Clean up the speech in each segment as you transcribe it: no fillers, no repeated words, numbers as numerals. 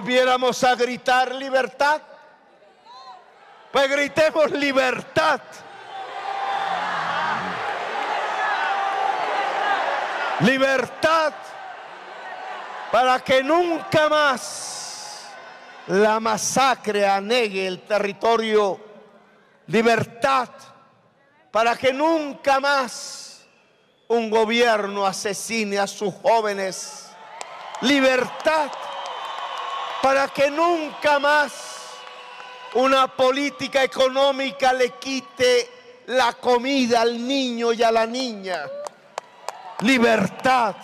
volviéramos a gritar libertad? Pues gritemos libertad. Libertad para que nunca más la masacre anegue el territorio. Libertad para que nunca más un gobierno asesine a sus jóvenes. Libertad para que nunca más una política económica le quite la comida al niño y a la niña. Libertad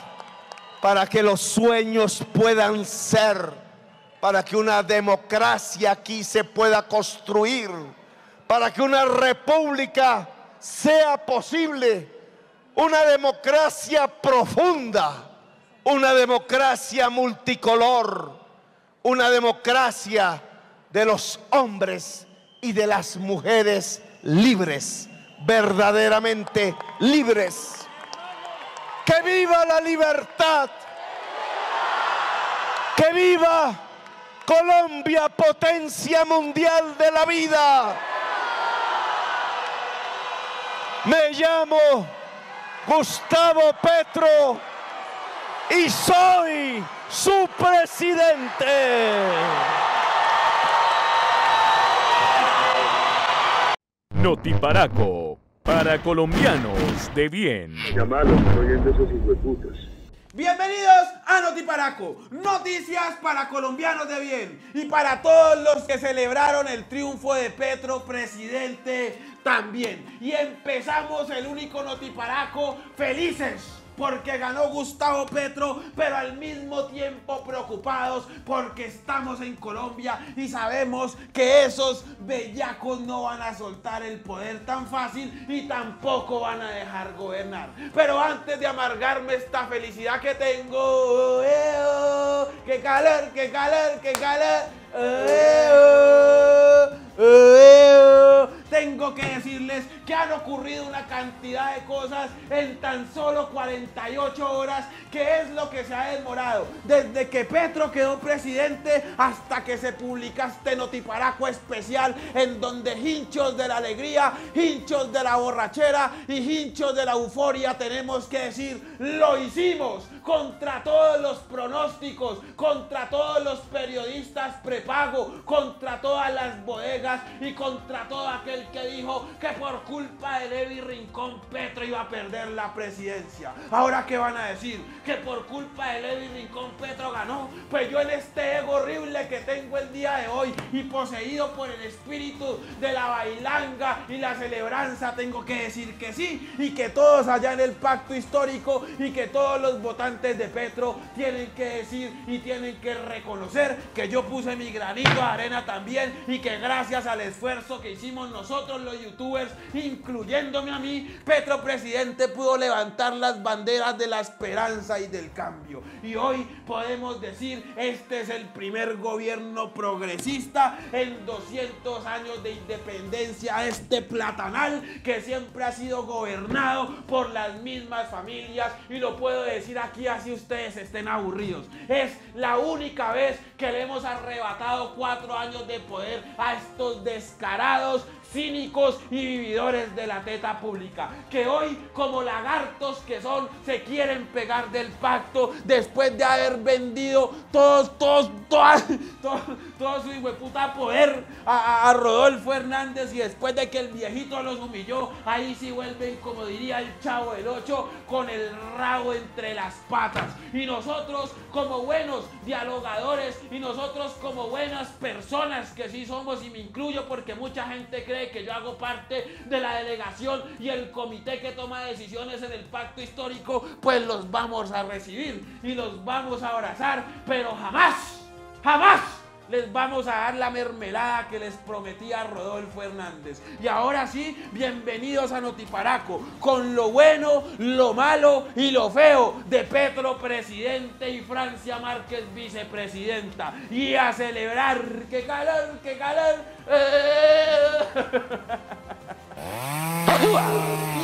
para que los sueños puedan ser, para que una democracia aquí se pueda construir, para que una república sea posible, una democracia profunda, una democracia multicolor, una democracia de los hombres y de las mujeres libres, verdaderamente libres. ¡Que viva la libertad! ¡Que viva Colombia, potencia mundial de la vida! Me llamo Gustavo Petro y soy su presidente. Notiparaco. Para colombianos de bien. Llamarlos, oyen de esos hijueputas. Bienvenidos a Notiparaco, noticias para colombianos de bien. Y para todos los que celebraron el triunfo de Petro, presidente también. Y empezamos el único Notiparaco felices, porque ganó Gustavo Petro, pero al mismo tiempo preocupados porque estamos en Colombia y sabemos que esos bellacos no van a soltar el poder tan fácil y tampoco van a dejar gobernar. Pero antes de amargarme esta felicidad que tengo, oh, oh, ¡qué calor, qué calor, qué calor! Oh, oh, oh, oh. Tengo que decirles que han ocurrido una cantidad de cosas en tan solo 48 horas, que es lo que se ha demorado desde que Petro quedó presidente hasta que se publica este Notiparaco especial, en donde hinchos de la alegría, hinchos de la borrachera y hinchos de la euforia tenemos que decir: lo hicimos contra todos los pronósticos, contra todos los periodistas prepago, contra todas las bodegas y contra todo aquel que dijo que por culpa de Levy Rincón Petro iba a perder la presidencia. Ahora, ¿qué van a decir? ¿Que por culpa de Levy Rincón Petro ganó? Pues yo, en este ego horrible que tengo el día de hoy y poseído por el espíritu de la bailanga y la celebranza, tengo que decir que sí, y que todos allá en el pacto histórico y que todos los votantes de Petro tienen que decir y tienen que reconocer que yo puse mi granito de arena también, y que gracias al esfuerzo que hicimos nosotros los youtubers, incluyéndome a mí, Petro presidente pudo levantar las banderas de la esperanza y del cambio. Y hoy podemos decir: este es el primer gobierno progresista en 200 años de independencia. Este platanal que siempre ha sido gobernado por las mismas familias, y lo puedo decir aquí así ustedes estén aburridos, es la única vez que le hemos arrebatado 4 años de poder a estos descarados, cínicos y vividores de la teta pública, que hoy, como lagartos que son, se quieren pegar del pacto después de haber vendido todo su hijueputa poder a Rodolfo Hernández, y después de que el viejito los humilló, ahí sí vuelven, como diría el Chavo del 8, con el rabo entre las patas. Y nosotros, como buenos dialogadores, y nosotros como buenas personas que sí somos, y me incluyo porque mucha gente cree que yo hago parte de la delegación y el comité que toma decisiones en el pacto histórico, pues los vamos a recibir y los vamos a abrazar, pero jamás, jamás les vamos a dar la mermelada que les prometía Rodolfo Hernández. Y ahora sí, bienvenidos a Notiparaco, con lo bueno, lo malo y lo feo de Petro presidente y Francia Márquez vicepresidenta. Y a celebrar, qué calor, qué calor.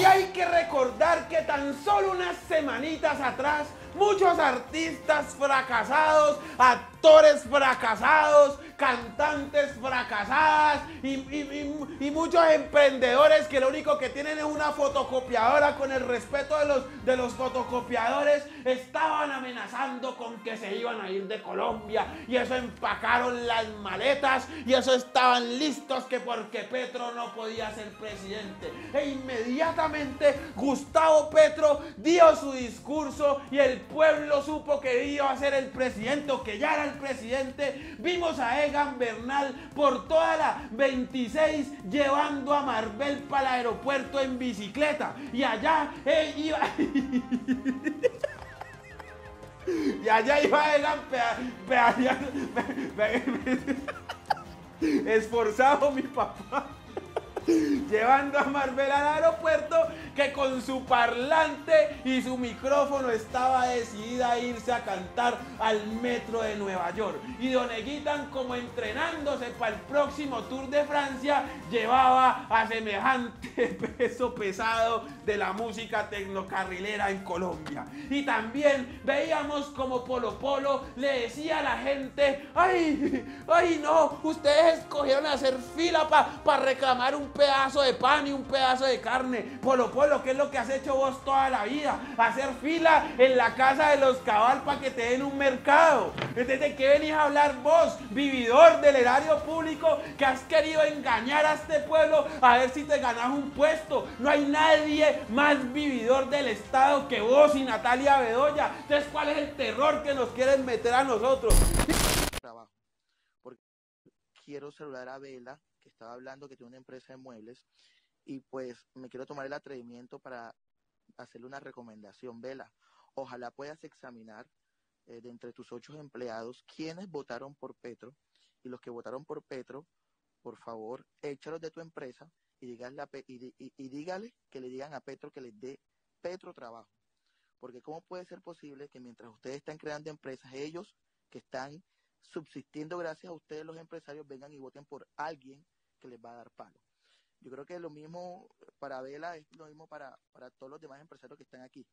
Y hay que recordar que tan solo unas semanitas atrás Muchos artistas fracasados, actores fracasados, cantantes fracasadas y muchos emprendedores que lo único que tienen es una fotocopiadora. Con el respeto de los fotocopiadores, estaban amenazando con que se iban a ir de Colombia, y eso empacaron las maletas y eso estaban listos, que porque Petro no podía ser presidente. E inmediatamente Gustavo Petro dio su discurso y el pueblo supo que iba a ser el presidente, o que ya era el presidente. Vimos a Egan Bernal por toda la 26 llevando a Marvel para el aeropuerto en bicicleta, y allá iba... y allá iba Egan esforzado, mi papá, llevando a Marvel al aeropuerto, que con su parlante y su micrófono estaba decidida a irse a cantar al metro de Nueva York. Y Don Eguitan, como entrenándose para el próximo Tour de Francia, llevaba a semejante peso pesado de la música tecnocarrilera en Colombia. Y también veíamos como Polo Polo le decía a la gente: ¡Ay no! Ustedes escogieron hacer fila para reclamar un pedazo de pan y un pedazo de carne. Polo Polo, ¿qué es lo que has hecho vos toda la vida? Hacer fila en la casa de los Cabal para que te den un mercado. ¿De qué venís a hablar vos, vividor del erario público, que has querido engañar a este pueblo a ver si te ganás un puesto? No hay nadie más vividor del Estado que vos y Natalia Bedoya. Entonces, ¿cuál es el terror que nos quieren meter a nosotros? Trabajo. Porque quiero saludar a Vela, que estaba hablando, que tiene una empresa de muebles, y pues me quiero tomar el atrevimiento para hacerle una recomendación. Vela, ojalá puedas examinar de entre tus 8 empleados quiénes votaron por Petro, y los que votaron por Petro, por favor, échalos de tu empresa y dígale que le digan a Petro que les dé Petro trabajo. Porque ¿cómo puede ser posible que mientras ustedes están creando empresas, ellos que están subsistiendo gracias a ustedes los empresarios vengan y voten por alguien que les va a dar palo? Yo creo que lo mismo para Vela es lo mismo para todos los demás empresarios que están aquí.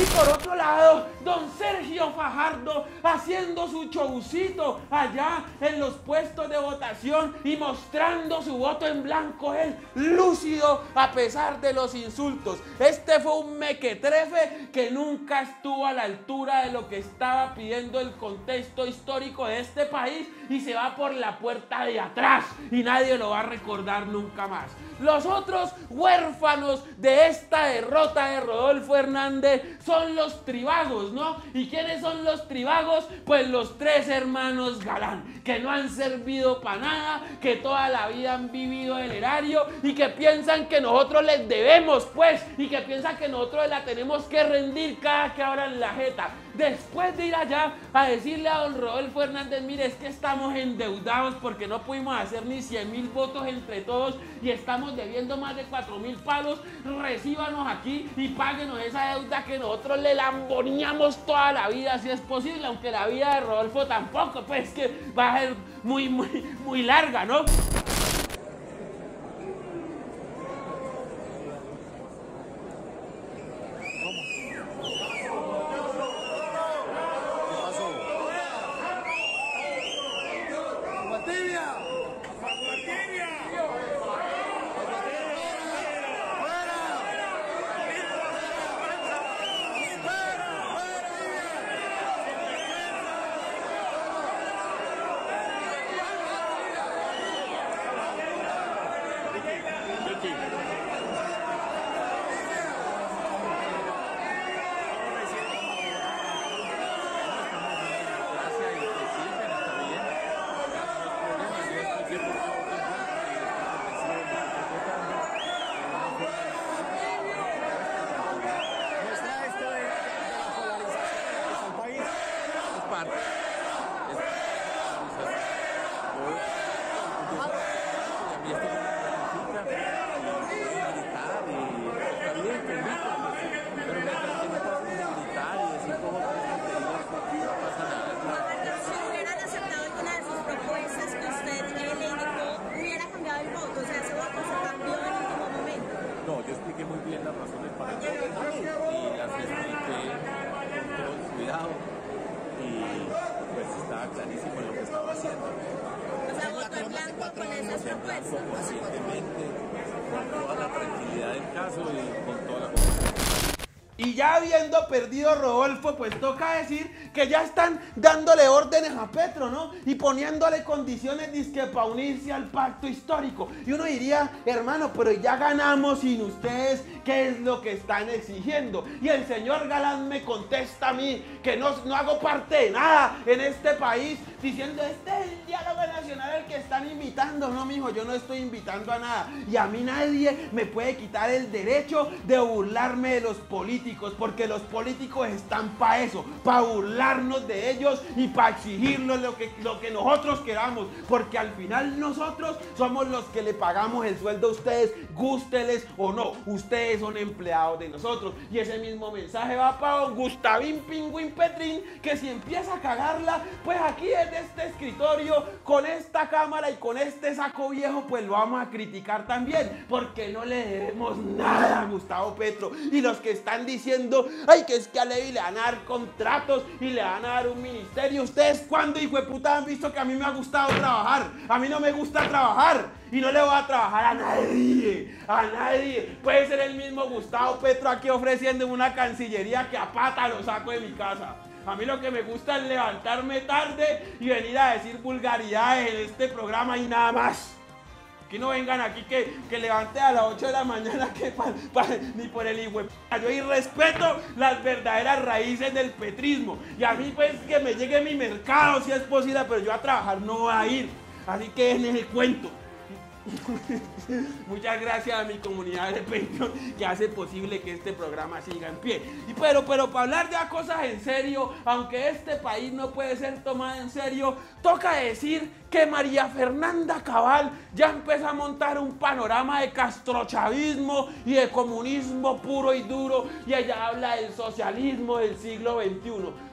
Y por otro lado, Don Sergio Fajardo haciendo su showcito allá en los puestos de votación y mostrando su voto en blanco, él lúcido a pesar de los insultos. Este fue un mequetrefe que nunca estuvo a la altura de lo que estaba pidiendo el contexto histórico de este país, y se va por la puerta de atrás y nadie lo va a recordar nunca más. Los otros huérfanos de esta derrota de Rodolfo Hernández son los tribagos, ¿no? ¿Y quiénes son los tribagos? Pues los 3 hermanos Galán, que no han servido para nada, que toda la vida han vivido del erario y que piensan que nosotros les debemos, pues, y que piensan que nosotros la tenemos que rendir cada que abran la jeta. Después de ir allá a decirle a Don Rodolfo Hernández: mire, es que estamos endeudados porque no pudimos hacer ni 100.000 votos entre todos y estamos debiendo más de 4.000 palos, recíbanos aquí y páguenos esa deuda que nosotros le lamboneamos toda la vida, si es posible, aunque la vida de Rodolfo tampoco, pues, que va a ser muy larga, ¿no? con esas propuestas. Pacientemente, con toda la tranquilidad del caso y con toda la... Y ya habiendo perdido Rodolfo, pues toca decir que ya están dándole órdenes a Petro, ¿no? Y poniéndole condiciones disque para unirse al pacto histórico. Y uno diría, hermano, pero ya ganamos sin ustedes, ¿qué es lo que están exigiendo? Y el señor Galán me contesta a mí que no hago parte de nada en este país, diciendo, este es el diálogo nacional al que están invitando. No, mijo, yo no estoy invitando a nada. Y a mí nadie me puede quitar el derecho de burlarme de los políticos, porque los políticos están para eso, para burlarnos de ellos y para exigirnos lo que nosotros queramos, porque al final nosotros somos los que le pagamos el sueldo a ustedes, gústeles o no, ustedes son empleados de nosotros. Y ese mismo mensaje va para don Gustavín Pingüín Petrín, que si empieza a cagarla, pues aquí desde este escritorio, con esta cámara y con este saco viejo, pues lo vamos a criticar también, porque no le debemos nada a Gustavo Petro. Y los que están diciendo, ay, que es que a Levy le van a dar contratos y le van a dar un ministerio. ¿Ustedes cuándo, hijo de puta, han visto que a mí me ha gustado trabajar? A mí no me gusta trabajar y no le voy a trabajar a nadie, a nadie. Puede ser el mismo Gustavo Petro aquí ofreciendo una cancillería que a pata lo saco de mi casa. A mí lo que me gusta es levantarme tarde y venir a decir vulgaridades en este programa y nada más. Que no vengan aquí que levante a las 8 de la mañana que ni por el hijo. Yo irrespeto las verdaderas raíces del petrismo. Y a mí pues que me llegue mi mercado si es posible, pero yo a trabajar no voy a ir. Así que en el cuento. Muchas gracias a mi comunidad de Patreon que hace posible que este programa siga en pie. Y pero para hablar de las cosas en serio, aunque este país no puede ser tomado en serio, toca decir que María Fernanda Cabal ya empezó a montar un panorama de castrochavismo y de comunismo puro y duro, y ella habla del socialismo del siglo XXI.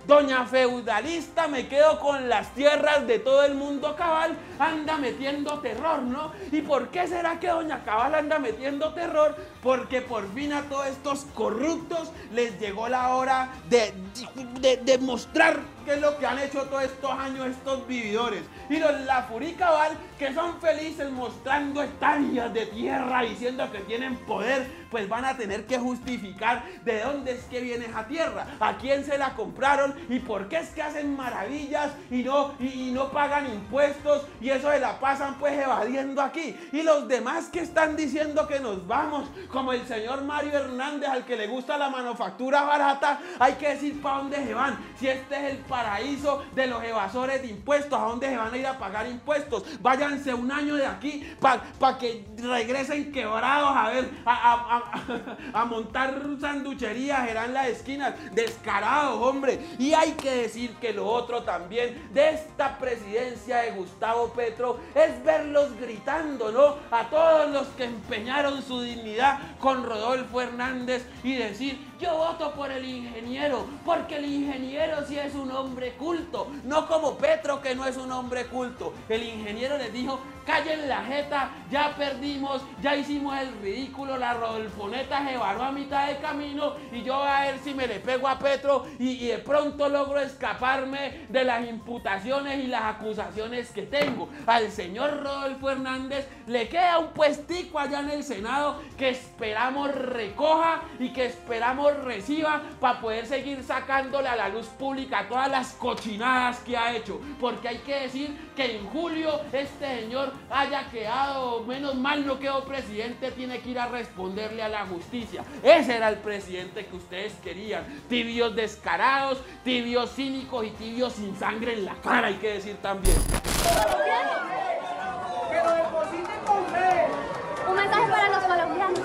Doña feudalista, me quedo con las tierras de todo el mundo Cabal, anda metiendo terror, ¿no? ¿Y por qué será que doña Cabal anda metiendo terror? Porque por fin a todos estos corruptos les llegó la hora de mostrar qué es lo que han hecho todos estos años estos vividores. Y los Lafurí Cabal, que son felices mostrando hectáreas de tierra, diciendo que tienen poder, pues van a tener que justificar de dónde es que viene esa tierra, a quién se la compraron y por qué es que hacen maravillas y no pagan impuestos, y eso se la pasan pues evadiendo aquí. Y los demás que están diciendo que nos vamos, como el señor Mario Hernández, al que le gusta la manufactura barata, hay que decir para dónde se van. Si este es el paraíso de los evasores de impuestos, ¿a dónde se van a ir a pagar impuestos? Váyanse un año de aquí para que regresen quebrados a ver, a montar sanducherías en las esquinas, descarados, hombre. Y hay que decir que lo otro también de esta presidencia de Gustavo Petro es verlos gritando, ¿no?, a todos los que empeñaron su dignidad con Rodolfo Hernández y decir, yo voto por el ingeniero, porque el ingeniero sí es un hombre culto, no como Petro, que no es un hombre culto. El ingeniero les dijo, callen la jeta, ya perdimos, ya hicimos el ridículo, la Rodolfoneta se varó a mitad de camino y yo voy a ver si me le pego a Petro y de pronto logro escaparme de las imputaciones y las acusaciones que tengo. Al señor Rodolfo Hernández le queda un puestico allá en el Senado que esperamos recoja y que esperamos reciba para poder seguir sacándole a la luz pública todas las cochinadas que ha hecho, porque hay que decir que en julio este señor haya quedado, menos mal no quedó presidente, tiene que ir a responderle a la justicia. Ese era el presidente que ustedes querían, tibios descarados, tibios cínicos y tibios sin sangre en la cara, hay que decir también. Pero depositen con fe. Un mensaje para los colombianos.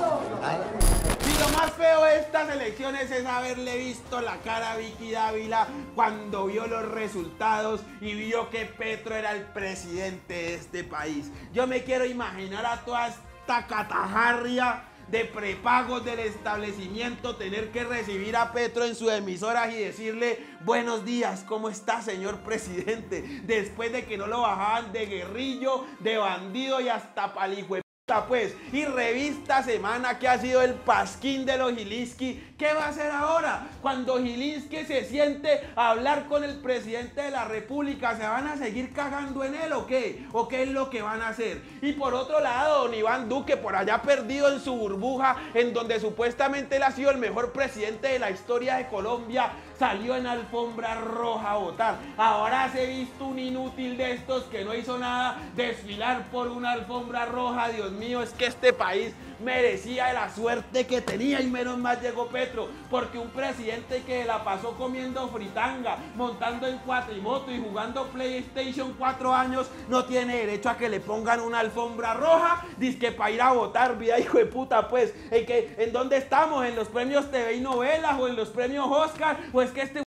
Lo más feo de estas elecciones es haberle visto la cara a Vicky Dávila cuando vio los resultados y vio que Petro era el presidente de este país. Yo me quiero imaginar a toda esta catajarria de prepagos del establecimiento tener que recibir a Petro en sus emisoras y decirle, buenos días, ¿cómo está, señor presidente? Después de que no lo bajaban de guerrillo, de bandido y hasta paligüe. pues, y Revista Semana, que ha sido el pasquín de los Gilinski. ¿Qué va a hacer ahora? Cuando Gilinski se siente a hablar con el presidente de la República, ¿se van a seguir cagando en él o qué? ¿O qué es lo que van a hacer? Y por otro lado, don Iván Duque, por allá perdido en su burbuja, en donde supuestamente él ha sido el mejor presidente de la historia de Colombia, salió en alfombra roja a votar. Ahora se ha visto un inútil de estos que no hizo nada desfilar por una alfombra roja. Dios mío, es que este país merecía la suerte que tenía y menos mal llegó Petro, porque un presidente que la pasó comiendo fritanga, montando en cuatrimoto y jugando PlayStation 4 años, no tiene derecho a que le pongan una alfombra roja, dizque para ir a votar, vida hijo de puta, pues, ¿en dónde estamos? ¿En los premios TV y novelas o en los premios Oscar? Pues que este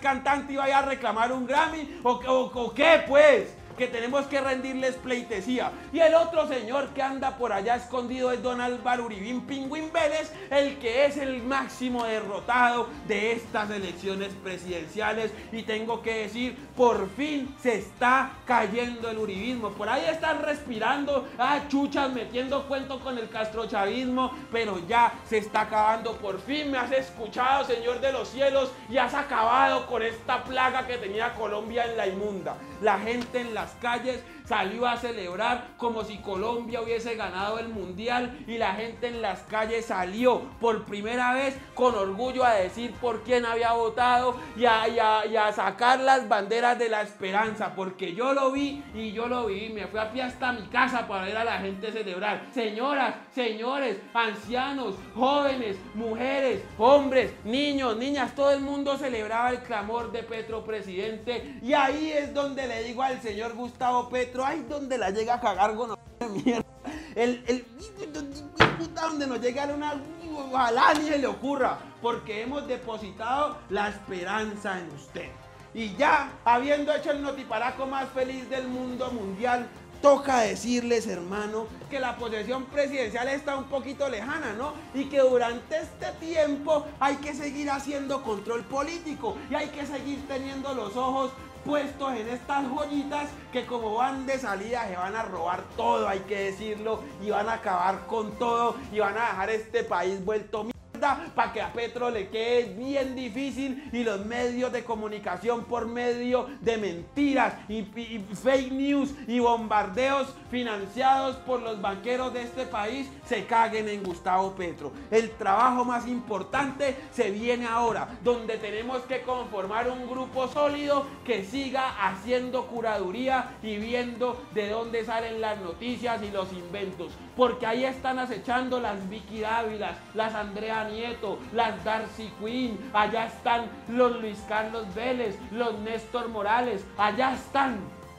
cantante iba a reclamar un Grammy o qué, pues, que tenemos que rendirles pleitesía. Y el otro señor que anda por allá escondido es don Álvaro Uribe Pingüín Vélez, el que es el máximo derrotado de estas elecciones presidenciales. Y tengo que decir, por fin se está cayendo el uribismo. Por ahí están respirando, chuchas, metiendo cuento con el castrochavismo, pero ya se está acabando. Por fin me has escuchado, Señor de los cielos, y has acabado con esta plaga que tenía Colombia en la inmunda. La gente en las calles salió a celebrar como si Colombia hubiese ganado el mundial, y la gente en las calles salió por primera vez con orgullo a decir por quién había votado y a sacar las banderas de la esperanza, porque yo lo vi y yo lo vi. Me fui a pie hasta mi casa para ver a la gente celebrar. Señoras, señores, ancianos, jóvenes, mujeres, hombres, niños, niñas, todo el mundo celebraba el clamor de Petro presidente. Y ahí es donde le digo al señor Gustavo Petro, ahí donde la llega a cagar con la mierda, donde nos llega una, ojalá ni se le ocurra, porque hemos depositado la esperanza en usted. Y ya, habiendo hecho el notiparaco más feliz del mundo mundial, toca decirles, hermano, que la posesión presidencial está un poquito lejana, ¿no? Y que durante este tiempo hay que seguir haciendo control político y hay que seguir teniendo los ojos puestos en estas joyitas que, como van de salida, se van a robar todo, hay que decirlo, y van a acabar con todo y van a dejar este país vuelto mierda para que a Petro le quede bien difícil. Y los medios de comunicación, por medio de mentiras y fake news y bombardeos financiados por los banqueros de este país, se caguen en Gustavo Petro. El trabajo más importante se viene ahora, donde tenemos que conformar un grupo sólido que siga haciendo curaduría y viendo de dónde salen las noticias y los inventos, porque ahí están acechando las Vicky Dávilas, las Andrea Nieto, las Darcy Queen, allá están los Luis Carlos Vélez, los Néstor Morales, allá están,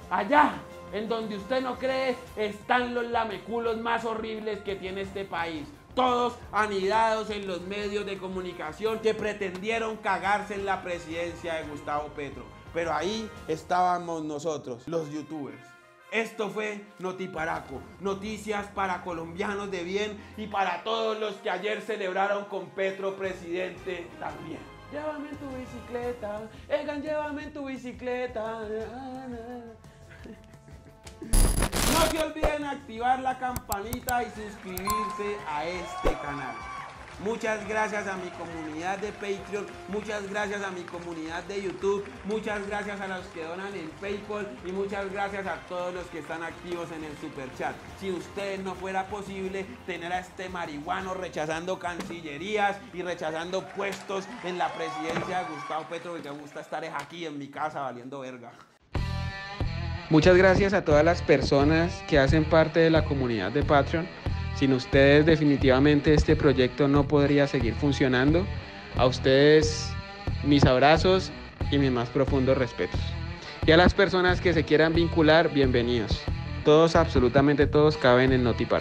allá. En donde usted no cree, están los lameculos más horribles que tiene este país. Todos anidados en los medios de comunicación que pretendieron cagarse en la presidencia de Gustavo Petro. Pero ahí estábamos nosotros, los youtubers. Esto fue Notiparaco, noticias para colombianos de bien y para todos los que ayer celebraron con Petro presidente también. Llévame en tu bicicleta, Egan, llévame en tu bicicleta. No se olviden activar la campanita y suscribirse a este canal. Muchas gracias a mi comunidad de Patreon, muchas gracias a mi comunidad de YouTube, muchas gracias a los que donan en PayPal y muchas gracias a todos los que están activos en el Superchat. Si ustedes no fuera posible tener a este marihuano rechazando cancillerías y rechazando puestos en la presidencia de Gustavo Petro, que me gusta estar es aquí en mi casa valiendo verga. Muchas gracias a todas las personas que hacen parte de la comunidad de Patreon. Sin ustedes definitivamente este proyecto no podría seguir funcionando. A ustedes mis abrazos y mis más profundos respetos. Y a las personas que se quieran vincular, bienvenidos. Todos, absolutamente todos, caben en Notiparaco.